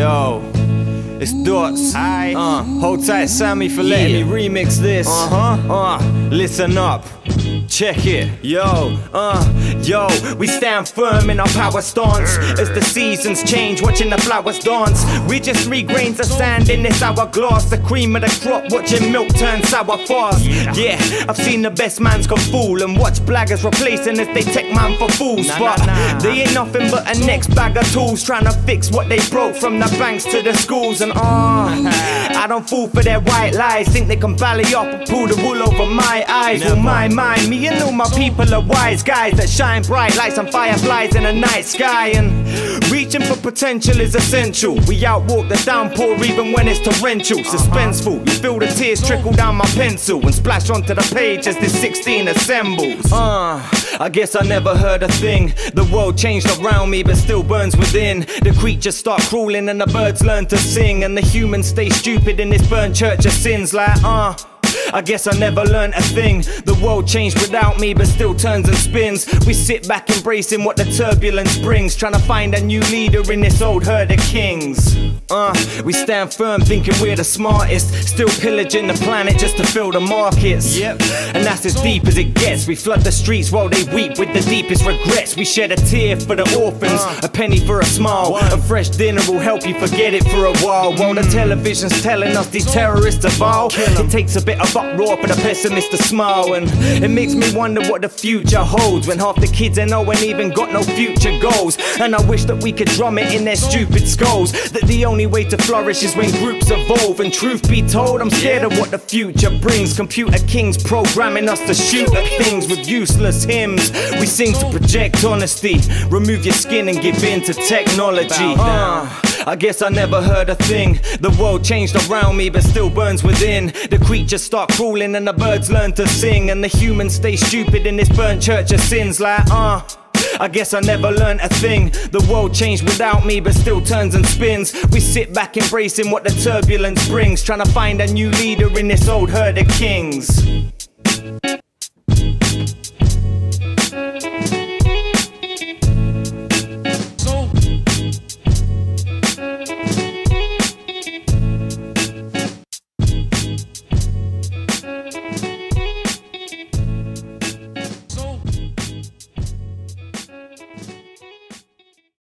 Yo, it's Dotz Aight. Hold tight, Sammy, for letting me remix this. Listen up. Check it, yo, we stand firm in our power stance as the seasons change, watching the flowers dance. We just 3 grains of sand in this hourglass, the cream of the crop, watching milk turn sour fast. Yeah, I've seen the best mans come fool and watch blaggers replacing as they take man for fools. But they ain't nothing but a next bag of tools, trying to fix what they broke from the banks to the schools. And I don't fall for their white lies, think they can valley up and pull the wool over my eyes. Well, my mind, me and all my people are wise guys that shine bright like some fireflies in a night sky. And reaching for potential is essential. We outwalk the downpour even when it's torrential. Suspenseful, you feel the tears trickle down my pencil and splash onto the page as this 16 assembles. I guess I never heard a thing. The world changed around me but still burns within. The creatures start crawling and the birds learn to sing, and the humans stay stupid in this burnt church of sins. Like I guess I never learned a thing. The world changed without me but still turns and spins. We sit back embracing what the turbulence brings, trying to find a new leader in this old herd of kings. We stand firm thinking we're the smartest, still pillaging the planet just to fill the markets. And that's as deep as it gets. We flood the streets while they weep with the deepest regrets. We shed a tear for the orphans, a penny for a smile. A fresh dinner will help you forget it for a while. While the television's telling us these terrorists are vile, it takes a bit of uproar for the pessimist to smile. And it makes me wonder what the future holds when half the kids I know ain't even got no future goals. And I wish that we could drum it in their stupid skulls that the only way to flourish is when groups evolve. And truth be told, I'm scared of what the future brings. Computer kings programming us to shoot at things with useless hymns we sing to project honesty. Remove your skin and give in to technology. I guess I never heard a thing. The world changed around me but still burns within. The creatures start crawling and the birds learn to sing, and the humans stay stupid in this burnt church of sins. I guess I never learned a thing. The world changed without me but still turns and spins. We sit back embracing what the turbulence brings, trying to find a new leader in this old herd of kings.